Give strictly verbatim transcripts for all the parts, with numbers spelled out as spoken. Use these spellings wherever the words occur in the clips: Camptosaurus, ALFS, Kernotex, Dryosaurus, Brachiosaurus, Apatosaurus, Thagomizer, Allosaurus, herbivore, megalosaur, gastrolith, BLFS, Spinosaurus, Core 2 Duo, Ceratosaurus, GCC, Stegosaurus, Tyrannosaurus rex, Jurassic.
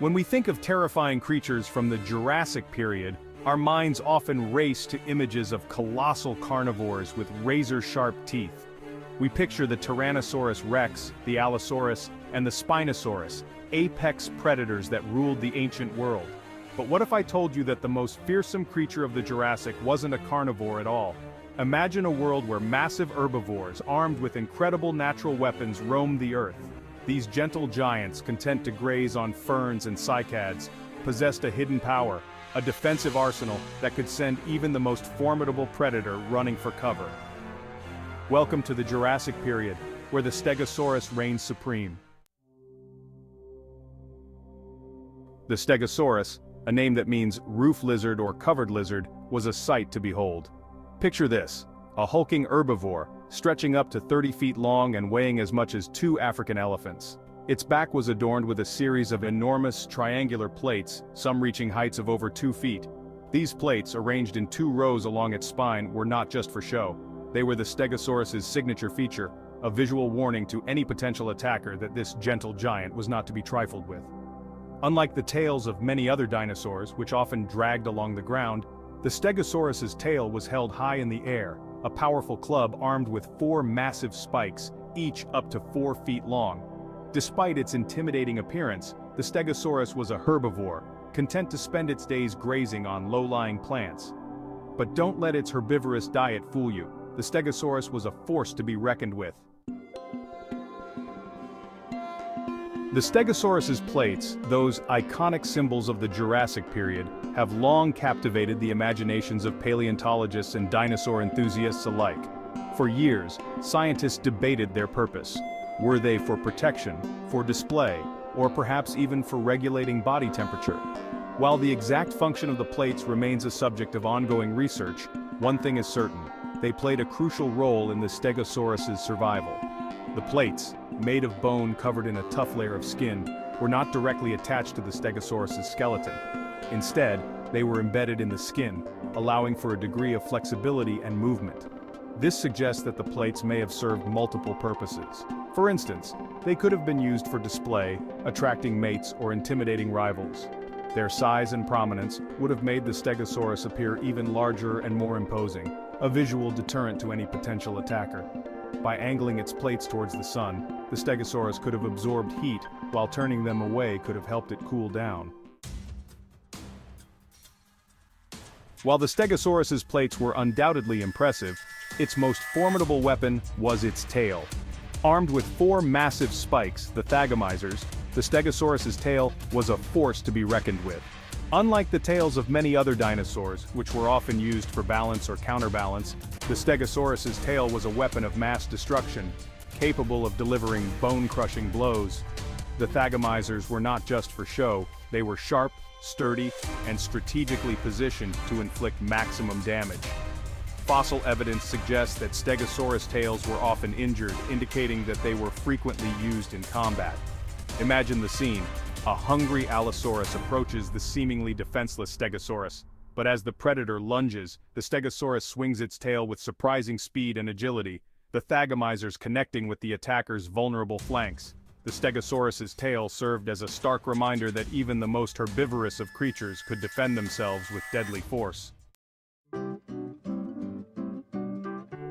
When we think of terrifying creatures from the Jurassic period, our minds often race to images of colossal carnivores with razor-sharp teeth. We picture the Tyrannosaurus rex, the Allosaurus, and the Spinosaurus, apex predators that ruled the ancient world. But what if I told you that the most fearsome creature of the Jurassic wasn't a carnivore at all? Imagine a world where massive herbivores armed with incredible natural weapons roamed the earth. These gentle giants, content to graze on ferns and cycads, possessed a hidden power, a defensive arsenal that could send even the most formidable predator running for cover. Welcome to the Jurassic period, where the Stegosaurus reigns supreme. The Stegosaurus, a name that means roof lizard or covered lizard, was a sight to behold. Picture this, a hulking herbivore, stretching up to thirty feet long and weighing as much as two African elephants. Its back was adorned with a series of enormous triangular plates, some reaching heights of over two feet. These plates, arranged in two rows along its spine, were not just for show. They were the Stegosaurus's signature feature, a visual warning to any potential attacker that this gentle giant was not to be trifled with. Unlike the tails of many other dinosaurs, which often dragged along the ground, the Stegosaurus's tail was held high in the air, a powerful club armed with four massive spikes, each up to four feet long. Despite its intimidating appearance, the Stegosaurus was a herbivore, content to spend its days grazing on low-lying plants. But don't let its herbivorous diet fool you. The Stegosaurus was a force to be reckoned with. The Stegosaurus's plates, those iconic symbols of the Jurassic period, have long captivated the imaginations of paleontologists and dinosaur enthusiasts alike. For years, scientists debated their purpose. Were they for protection, for display, or perhaps even for regulating body temperature? While the exact function of the plates remains a subject of ongoing research, one thing is certain: they played a crucial role in the Stegosaurus's survival. The plates, made of bone covered in a tough layer of skin, were not directly attached to the Stegosaurus's skeleton. Instead, they were embedded in the skin, allowing for a degree of flexibility and movement. This suggests that the plates may have served multiple purposes. For instance, they could have been used for display, attracting mates, or intimidating rivals. Their size and prominence would have made the Stegosaurus appear even larger and more imposing, a visual deterrent to any potential attacker. By angling its plates towards the sun, the Stegosaurus could have absorbed heat, while turning them away could have helped it cool down. While the Stegosaurus's plates were undoubtedly impressive, its most formidable weapon was its tail. Armed with four massive spikes, the Thagomizers, the Stegosaurus's tail was a force to be reckoned with. Unlike the tails of many other dinosaurs, which were often used for balance or counterbalance, the Stegosaurus's tail was a weapon of mass destruction, capable of delivering bone-crushing blows. The Thagomizers were not just for show, they were sharp, sturdy, and strategically positioned to inflict maximum damage. Fossil evidence suggests that Stegosaurus tails were often injured, indicating that they were frequently used in combat. Imagine the scene. A hungry Allosaurus approaches the seemingly defenseless Stegosaurus, but as the predator lunges, the Stegosaurus swings its tail with surprising speed and agility, the Thagomizers connecting with the attacker's vulnerable flanks. The Stegosaurus's tail served as a stark reminder that even the most herbivorous of creatures could defend themselves with deadly force.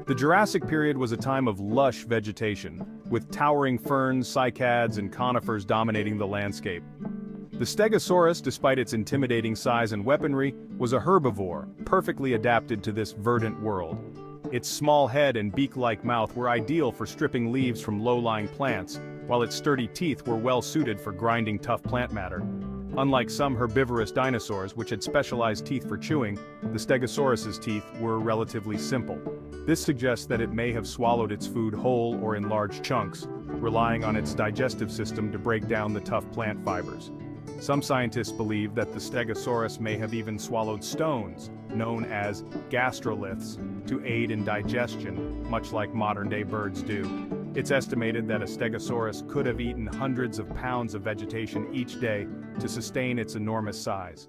The Jurassic period was a time of lush vegetation, with towering ferns, cycads, and conifers dominating the landscape. The Stegosaurus, despite its intimidating size and weaponry, was a herbivore, perfectly adapted to this verdant world. Its small head and beak-like mouth were ideal for stripping leaves from low-lying plants, while its sturdy teeth were well-suited for grinding tough plant matter. Unlike some herbivorous dinosaurs, which had specialized teeth for chewing, the Stegosaurus's teeth were relatively simple. This suggests that it may have swallowed its food whole or in large chunks, relying on its digestive system to break down the tough plant fibers. Some scientists believe that the Stegosaurus may have even swallowed stones, known as gastroliths, to aid in digestion, much like modern-day birds do. It's estimated that a Stegosaurus could have eaten hundreds of pounds of vegetation each day to sustain its enormous size.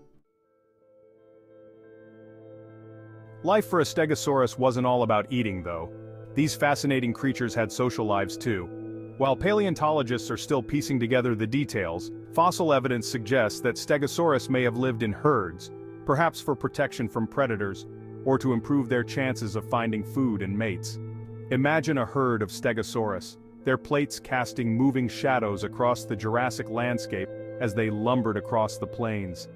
Life for a Stegosaurus wasn't all about eating, though. These fascinating creatures had social lives too. While paleontologists are still piecing together the details, fossil evidence suggests that Stegosaurus may have lived in herds, perhaps for protection from predators, or to improve their chances of finding food and mates. Imagine a herd of Stegosaurus, their plates casting moving shadows across the Jurassic landscape as they lumbered across the plains.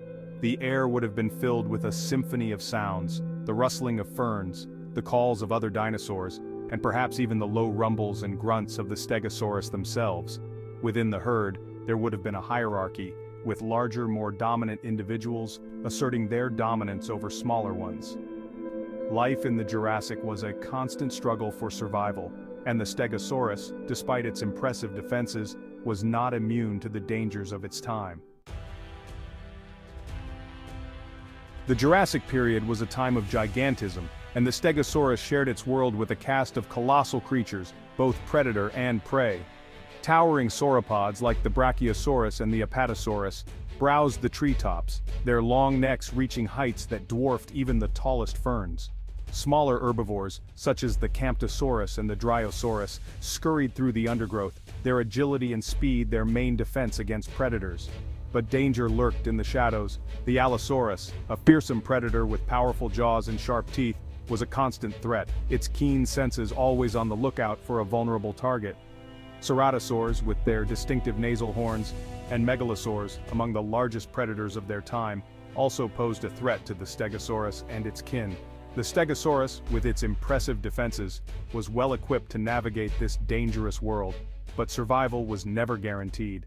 The air would have been filled with a symphony of sounds, the rustling of ferns, the calls of other dinosaurs, and perhaps even the low rumbles and grunts of the Stegosaurus themselves. Within the herd, there would have been a hierarchy, with larger, more dominant individuals asserting their dominance over smaller ones. Life in the Jurassic was a constant struggle for survival, and the Stegosaurus, despite its impressive defenses, was not immune to the dangers of its time. The Jurassic period was a time of gigantism, and the Stegosaurus shared its world with a cast of colossal creatures, both predator and prey. Towering sauropods like the Brachiosaurus and the Apatosaurus browsed the treetops, their long necks reaching heights that dwarfed even the tallest ferns. Smaller herbivores, such as the Camptosaurus and the Dryosaurus, scurried through the undergrowth, their agility and speed their main defense against predators. But danger lurked in the shadows. The Allosaurus, a fearsome predator with powerful jaws and sharp teeth, was a constant threat, its keen senses always on the lookout for a vulnerable target. Ceratosaurs, with their distinctive nasal horns, and megalosaurs, among the largest predators of their time, also posed a threat to the Stegosaurus and its kin. The Stegosaurus, with its impressive defenses, was well equipped to navigate this dangerous world, but survival was never guaranteed.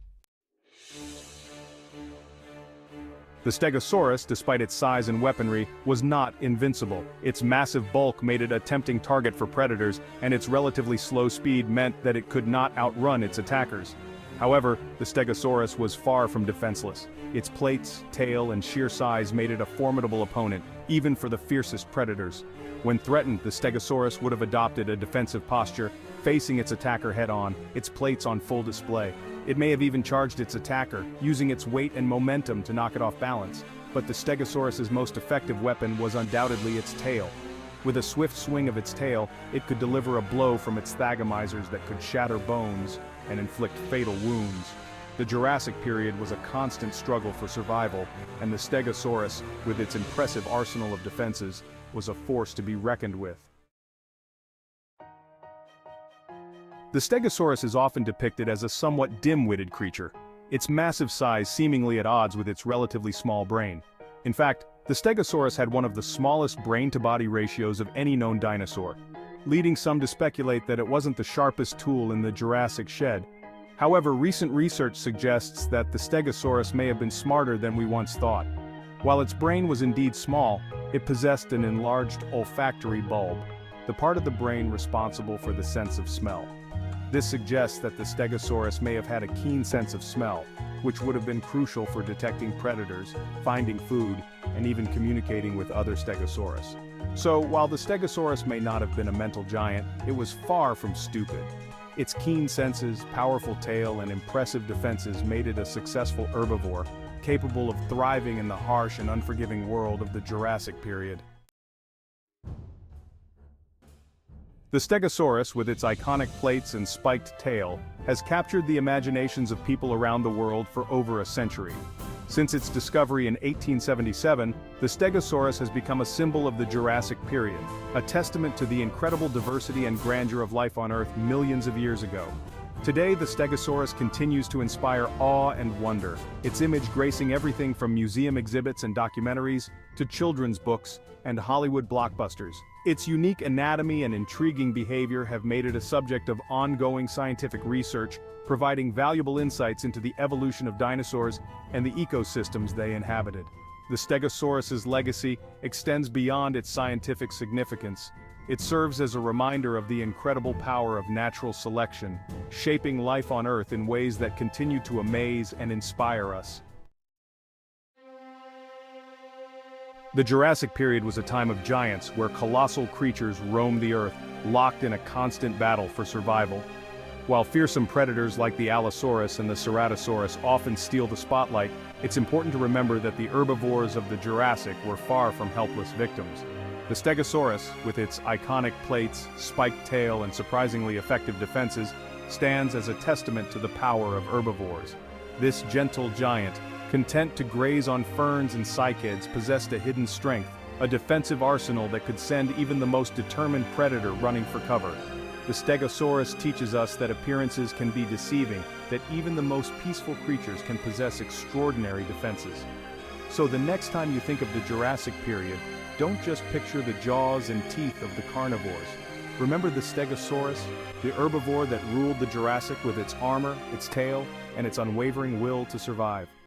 The Stegosaurus, despite its size and weaponry, was not invincible. Its massive bulk made it a tempting target for predators, and its relatively slow speed meant that it could not outrun its attackers. However, the Stegosaurus was far from defenseless. Its plates, tail, and sheer size made it a formidable opponent, even for the fiercest predators. When threatened, the Stegosaurus would have adopted a defensive posture, facing its attacker head-on, its plates on full display. It may have even charged its attacker, using its weight and momentum to knock it off balance, but the Stegosaurus's most effective weapon was undoubtedly its tail. With a swift swing of its tail, it could deliver a blow from its Thagomizers that could shatter bones and inflict fatal wounds. The Jurassic period was a constant struggle for survival, and the Stegosaurus, with its impressive arsenal of defenses, was a force to be reckoned with. The Stegosaurus is often depicted as a somewhat dim-witted creature, its massive size seemingly at odds with its relatively small brain. In fact, the Stegosaurus had one of the smallest brain-to-body ratios of any known dinosaur, leading some to speculate that it wasn't the sharpest tool in the Jurassic shed. However, recent research suggests that the Stegosaurus may have been smarter than we once thought. While its brain was indeed small, it possessed an enlarged olfactory bulb, the part of the brain responsible for the sense of smell. This suggests that the Stegosaurus may have had a keen sense of smell, which would have been crucial for detecting predators, finding food, and even communicating with other Stegosaurus. So, while the Stegosaurus may not have been a mental giant, it was far from stupid. Its keen senses, powerful tail, and impressive defenses made it a successful herbivore, capable of thriving in the harsh and unforgiving world of the Jurassic period. The Stegosaurus, with its iconic plates and spiked tail, has captured the imaginations of people around the world for over a century. Since its discovery in eighteen seventy-seven, the Stegosaurus has become a symbol of the Jurassic period, a testament to the incredible diversity and grandeur of life on Earth millions of years ago. Today, the Stegosaurus continues to inspire awe and wonder, its image gracing everything from museum exhibits and documentaries to children's books and Hollywood blockbusters. Its unique anatomy and intriguing behavior have made it a subject of ongoing scientific research, providing valuable insights into the evolution of dinosaurs and the ecosystems they inhabited. The Stegosaurus's legacy extends beyond its scientific significance. It serves as a reminder of the incredible power of natural selection, shaping life on Earth in ways that continue to amaze and inspire us. The Jurassic period was a time of giants where colossal creatures roamed the earth, locked in a constant battle for survival. While fearsome predators like the Allosaurus and the Ceratosaurus often steal the spotlight, it's important to remember that the herbivores of the Jurassic were far from helpless victims. The Stegosaurus, with its iconic plates, spiked tail, and surprisingly effective defenses, stands as a testament to the power of herbivores. This gentle giant, content to graze on ferns and cycads, possessed a hidden strength, a defensive arsenal that could send even the most determined predator running for cover. The Stegosaurus teaches us that appearances can be deceiving, that even the most peaceful creatures can possess extraordinary defenses. So the next time you think of the Jurassic period, don't just picture the jaws and teeth of the carnivores. Remember the Stegosaurus, the herbivore that ruled the Jurassic with its armor, its tail, and its unwavering will to survive.